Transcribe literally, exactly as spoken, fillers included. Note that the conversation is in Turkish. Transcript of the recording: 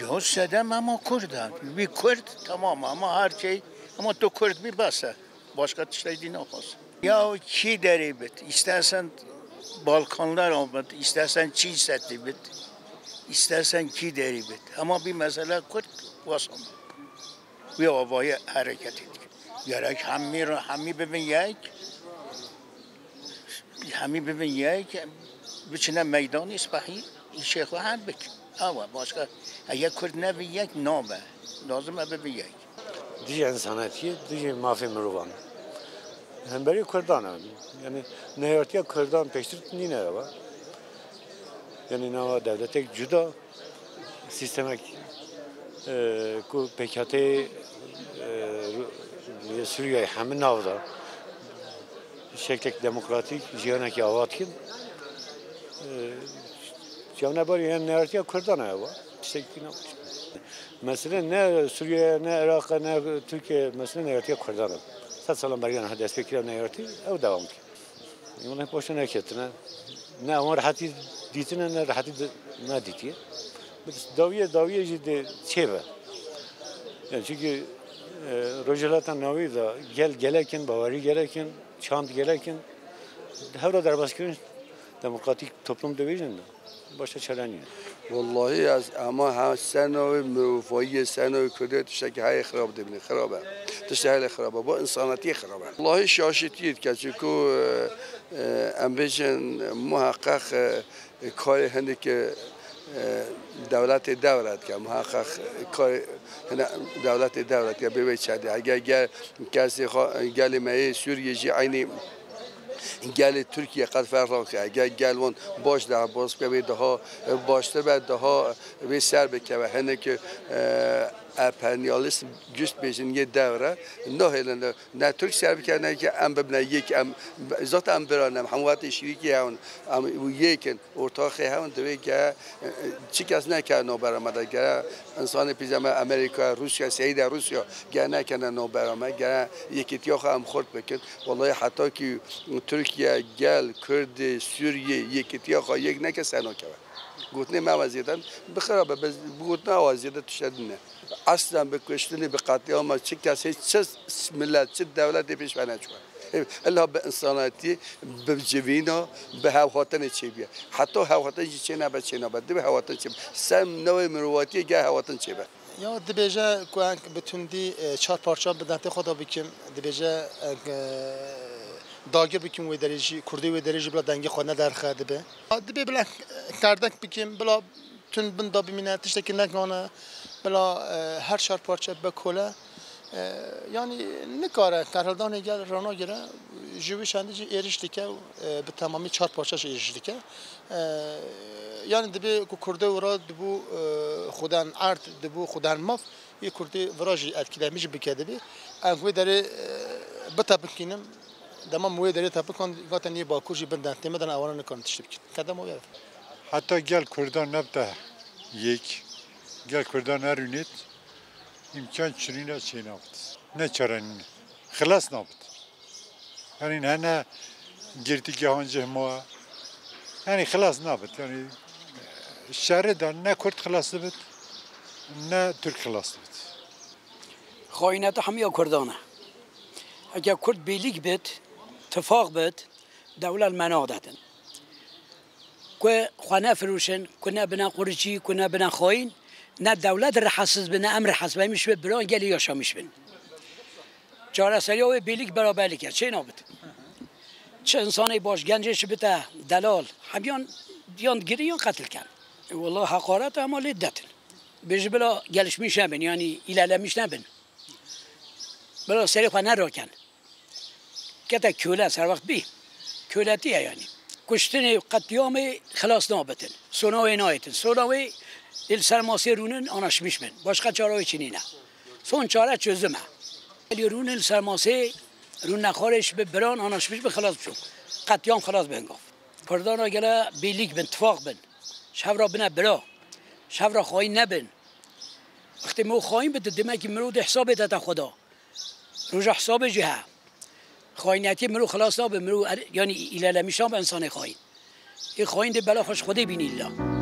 Yo sedem ama Kurd'dan. Bir Kürt tamam ama her şey. Ama to Kürt bir basa. Başka şey ne olsun. Ya ki deribet. İstersen Balkanlar olmadı. İstersen Çin setli bit. İstersen ki deribet. Ama bir mesele Kürt vasam. Ve havaya hareket ettik. Gerek hami, hami bebin yayık. Hami bebin yayık. Bütüne meydan ispahi. Şeyh ve her bek. Ama başka ya Kürt ne biyek name. Lazım ebe biyek. Dijen sanatçı, dijen mafya mürvan. Hem beri Kürdan abi. Yani ne hayatya Kürdan peştirt ni ne var? Yani ne var devletek cüda sistemek ku P K K Suriye hemen avda şeklek demokratik cihanaki avatkin. Cevne bari yani ne artıya Kürdan ayı var. Mesela ne Suriye, ne Irak, ne Türkiye, mesela ne artıya Kürdan ayı. Sat salam bari yani destekler ne artıya, ev devam ki. Yolun hep boşuna eklettin. Ne onlar rahat edin, ne rahat edin. Davye, davye ciddi şey var. Yani çünkü Rojalatan Navi da gel gelirken, Bavari gelirken, Çant gelirken, her o darbaskırın demokratik toplum devizinde. Başta çareniyor. Vallahi az ama her sene müfayi sene kötü tuşaki hayır xarab debine xaraba. Tuşayla xaraba bu insanati xaraba. Vallahi şaşırtıcı ki çünkü ambijen muhakkak kari hendik devlet devlet ki muhakkak kari devlet devlet ya bebe çadı. Eğer gel kesi gelmeyi Suriyeci aynı gel Türkiye kadar farklı. Gel gel on baş daha baş bir daha başta bir daha bir serbik ya hani ki apanyalist just bizim ye devre nohelen ne Türk serbik ne ki am bebne yek am zaten biranım hamuvat işriki haun am yekin ortağı haun demek ki çikas ne ki no beramada gel insan pijama Amerika Rusya Seyda Rusya gel ne ki no berama gel yekit yok am xort bekin vallahi hatta ki Türkiye gel Kürt Suriye yekit yok yek ne ki seno ki گوتنی مأوزیدن بخرابه بس گوتن آوازیده تشدنه اصلا به کشتنی به قطعه ما چه کسی چه ملت چه دولتی پیش بنشود. الله به انسانیتی به جوینا به هواتن چی بیه. حتی هواتن چی نبود چی نبود دی به هواتن چی. سام نوع مرواتی گه هواتن چی به. یا دیبیجه کوچک بتوندی چهار پارچه بدنت خدا بیکم دیبیجه dağır bikim ve derece kurdi ve derece bla dengi xana derxadı be. Adı be bla kardak bikim bla tün bunda bir minnet işte ki ne kana bla her şart parça be kola yani ne kara karaldan ne gel rana göre jüvişendici eriştike be tamamı şart parça eriştike yani de be kurdi vurad bu xudan art de bu xudan maf bir kurdi vuraji etkilemiş bir kedi bir anku deri be tabikinim dama muyderi tabi kon gatani bakurji benden temeden avanını konuştuk ki kadam oluyor. Hatta gel Kürdan nebde yek gel Kürdan her ünet imkan çirine şey ne yaptı ne çarenin xlas ne yaptı yani hana girdik yahancı ma yani xlas ne yaptı yani şeriden ne Kürt xlaslı bit ne Türk xlaslı bit. Koynata hamiye Kürdana. Eğer Kürt birlik bit تفاق بد دولة المنادتن که خانه فروشن کنه بنا قرچی کنه بنا خاین نه دولت رحاسز بنا امر حسب میشه بران گلی یاشامیش بن چهار سالیه بیلیک برابری کرد چه نبود چه انسانی باش گنجش بده دلال همیان یان گریان قتل کرد والله حقارت اما لذتن بیش بلا گلش میشه بن یعنی ایلاله میشه بن بلا سری خانه را کن کته کوله سر وقت بی کولتیه یعنی کشتن قطیام خلاص نابتن سوناوی نایتن سوناوی دل سرماسی رونن آناش میشمن باشقه چاره‌ای چینی نه سون چاره چزمه دل رون دل سرماسی رون نخورش به بران آناش میش به خلاص بشو قطیام خلاص بنگاف کردانا گله بیلیک بن اتفاق بن شب را بنه برا شب را خاین نبن وقتی مو خاین بده دمکی مرود حساب داده خدا روز حساب جهه خاینتی مرو خلاص ناب مرو یعنی ایلاله میشام انسان خاین این خاین ده بلا خوش خدا بینی الله